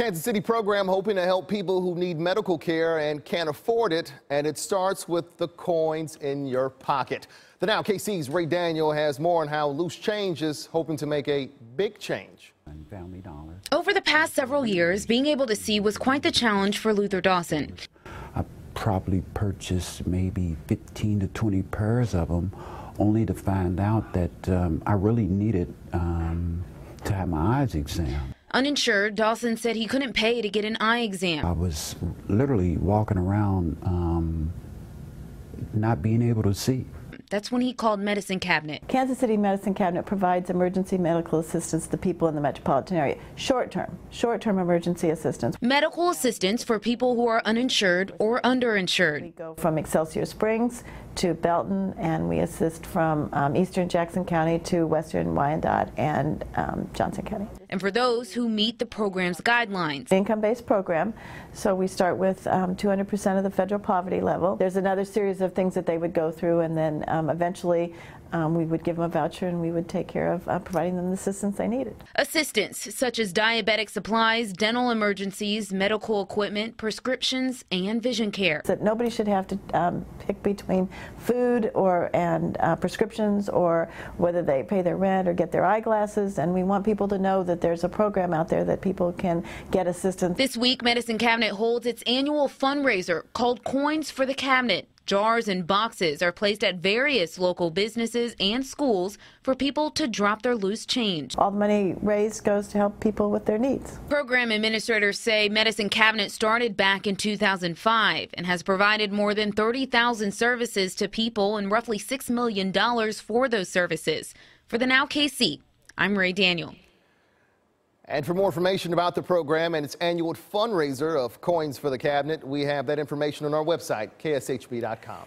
Kansas City program hoping to help people who need medical care and can't afford it, and it starts with the coins in your pocket. The Now KC's Ray Daniel has more on how loose change is hoping to make a big change. Over the past several years, being able to see was quite the challenge for Luther Dawson. I probably purchased maybe 15 to 20 pairs of them, only to find out that I really needed to have my eyes examined. Uninsured, Dawson said he couldn't pay to get an eye exam. I was literally walking around not being able to see. That's when he called Medicine Cabinet. Kansas City Medicine Cabinet provides emergency medical assistance to people in the metropolitan area. Short-term emergency assistance. Medical assistance for people who are uninsured or underinsured. We go from Excelsior Springs to Belton, and we assist from eastern Jackson County to western Wyandotte and Johnson County. And for those who meet the program's guidelines. Income-based program, so we start with 200% of the federal poverty level. There's another series of things that they would go through, and then eventually we would give them a voucher and we would take care of providing them the assistance they needed. Assistance such as diabetic supplies, dental emergencies, medical equipment, prescriptions, and vision care. That nobody should have to pick between food and prescriptions, or whether they pay their rent or get their eyeglasses, and we want people to know that there's a program out there that people can get assistance. This week, Medicine Cabinet holds its annual fundraiser called Coins for the Cabinet. Jars and boxes are placed at various local businesses and schools for people to drop their loose change. All the money raised goes to help people with their needs. Program administrators say Medicine Cabinet started back in 2005 and has provided more than 30,000 services to people and roughly $6 million for those services. For the Now KC, I'm Ray Daniel. And for more information about the program and its annual fundraiser of Coins for the Cabinet, we have that information on our website, kshb.com.